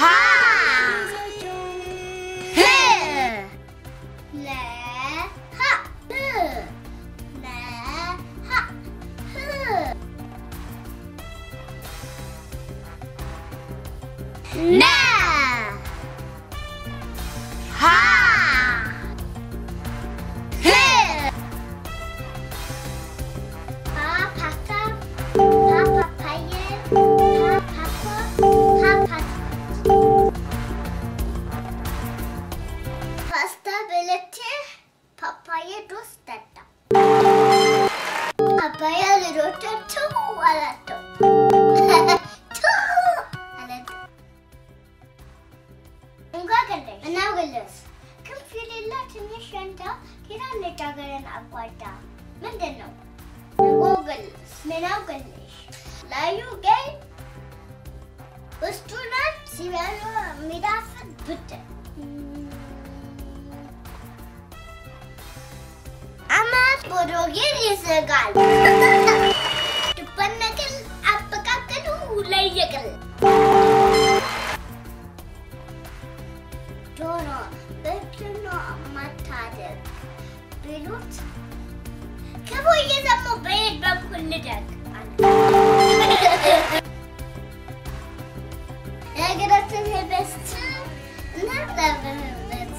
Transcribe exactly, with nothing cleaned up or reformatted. ha, he, le, ha, he, le, ha, he, ne, ha, he, ha, pasta, ha, papaya. Papaya rostetta. Papaya rostetta alato. Tu alato. Unga galle. Anavgalas. Kamfililla tinishanta kiranne tagaran akwata. Mendenno. Ungalas. Menavgalas. Layu gay. Ustuna sivalo midafat butte. Borogir is a girl. To Panakel, Apakaku, Layakel. Dono, Betuno, Matadek. Beirut. Cabo is a mobile bakulidak. I get a little bit too. Not that very much.